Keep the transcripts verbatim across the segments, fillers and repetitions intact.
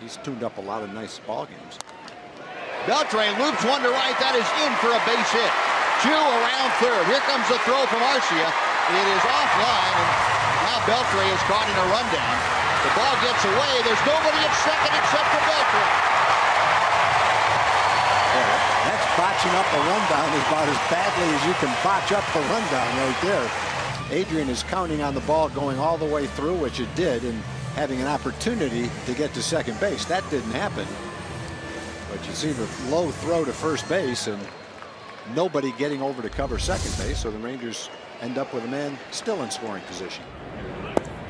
He's tuned up a lot of nice ball games. Beltran loops one to right. That is in for a base hit. Two around third. Here comes the throw from Arcia. It is offline, and now Beltran is caught in a rundown. The ball gets away. There's nobody at second except for Beltran. Well, that's botching up a rundown about as badly as you can botch up a rundown right there. Adrian is counting on the ball going all the way through, which it did, and having an opportunity to get to second base. That didn't happen. But you see the low throw to first base and nobody getting over to cover second base, so the Rangers end up with a man still in scoring position.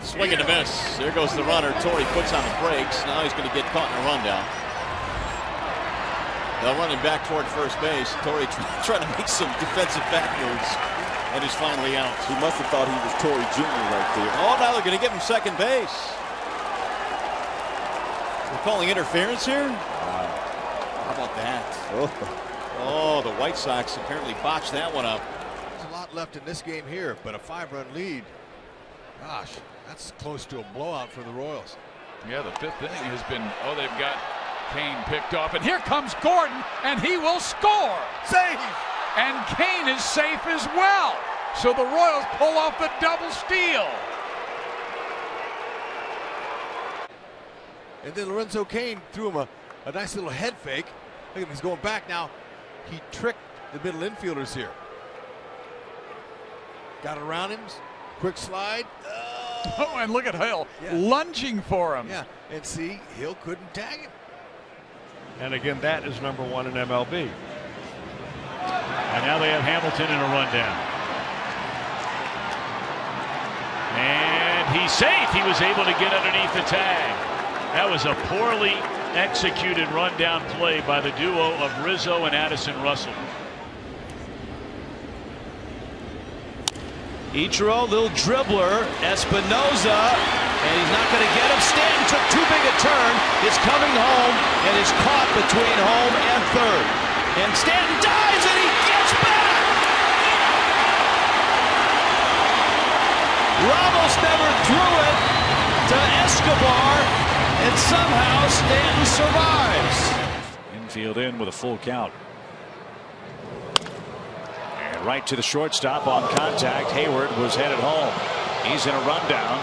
Swing and a miss. There goes the runner. Torii puts on the brakes. Now he's going to get caught in a rundown. Now running back toward first base. Torii trying to make some defensive back moves and is finally out. He must have thought he was Torii Junior right there. Oh, now they're going to give him second base. They're calling interference here? How about that? Oh. oh, the White Sox apparently botched that one up. There's a lot left in this game here, but a five-run lead. Gosh, that's close to a blowout for the Royals. Yeah, the fifth inning has been, oh, they've got Kane picked off, and here comes Gordon, and he will score. Safe! And Kane is safe as well. So the Royals pull off the double steal. And then Lorenzo Cain threw him a, a nice little head fake. Look at him, he's going back now. He tricked the middle infielders here. Got around him. Quick slide. Oh, oh and look at Hill. Yeah. Lunging for him. Yeah, and see, Hill couldn't tag him. And again, that is number one in M L B. And now they have Hamilton in a rundown. And he's safe. He was able to get underneath the tag. That was a poorly executed rundown play by the duo of Rizzo and Addison Russell. Ichiro, little dribbler, Espinosa, and he's not going to get him. Stanton took too big a turn. It's coming home and is caught between home and third. And Stanton dives and he gets back. Ramos never threw it to Escobar. And somehow Stanton survives. Infield in with a full count. And right to the shortstop on contact. Hayward was headed home. He's in a rundown.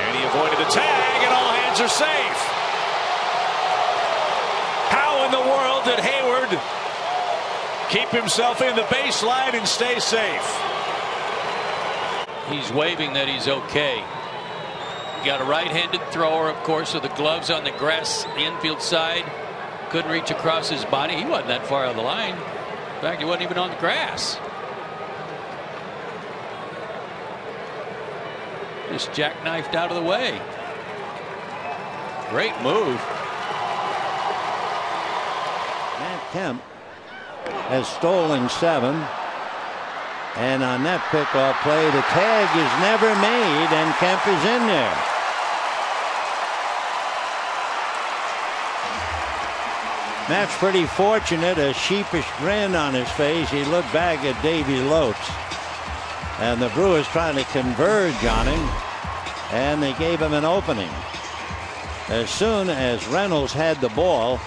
And he avoided the tag, and all hands are safe. How in the world did Hayward keep himself in the baseline and stay safe? He's waving that he's okay. You got a right-handed thrower, of course, so the gloves on the grass, the infield side. Couldn't reach across his body. He wasn't that far out of the line. In fact, he wasn't even on the grass. Just jackknifed out of the way. Great move. Matt Kemp has stolen seven. And on that pickoff play, the tag is never made, and Kemp is in there. Matt's pretty fortunate, a sheepish grin on his face. He looked back at Davey Lopes. And the Brewers trying to converge on him. And they gave him an opening. As soon as Reynolds had the ball,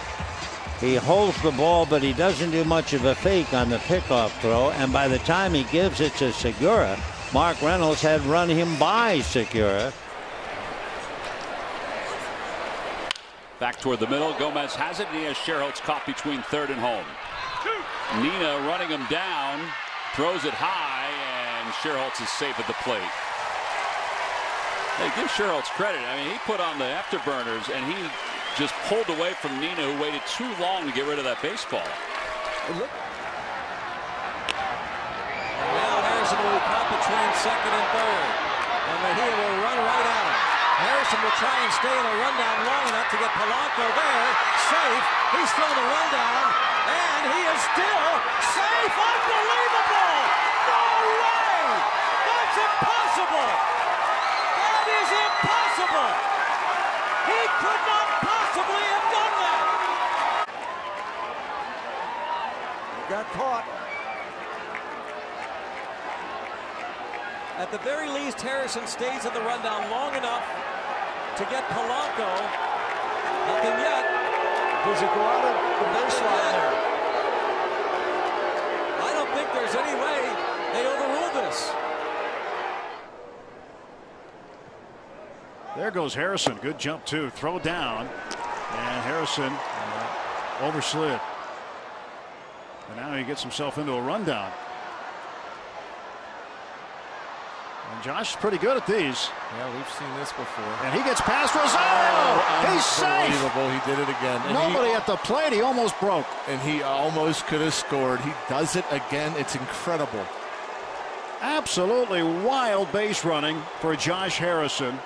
he holds the ball, but he doesn't do much of a fake on the pickoff throw. And by the time he gives it to Segura, Mark Reynolds had run him by Segura. Back toward the middle. Gomez has it. Nina Schierholtz caught between third and home. Nina running him down, throws it high, and Schierholtz is safe at the plate. Hey, give Schierholtz credit. I mean, he put on the afterburners, and he just pulled away from Nina, who waited too long to get rid of that baseball. Now Harrison will pop between second and third. And Mahir will run right at him. Harrison will try and stay in a rundown long enough to get Polanco there. Safe. He's still in the rundown. And he is still safe. Unbelievable! No way! That's impossible! That is impossible! He could not possibly have done that. He got caught. At the very least, Harrison stays in the rundown long enough to get Polanco. Nothing yet. Does it go out of the baseline there? I don't think there's any way they overrule this. There goes Harrison. Good jump, too. Throw down. And Harrison uh, overslid. And now he gets himself into a rundown. And Josh is pretty good at these. Yeah, we've seen this before. And he gets past Rosario. Oh, he's safe. Unbelievable. He did it again. And nobody he, at the plate. He almost broke. And he almost could have scored. He does it again. It's incredible. Absolutely wild base running for Josh Harrison.